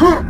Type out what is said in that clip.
Huh!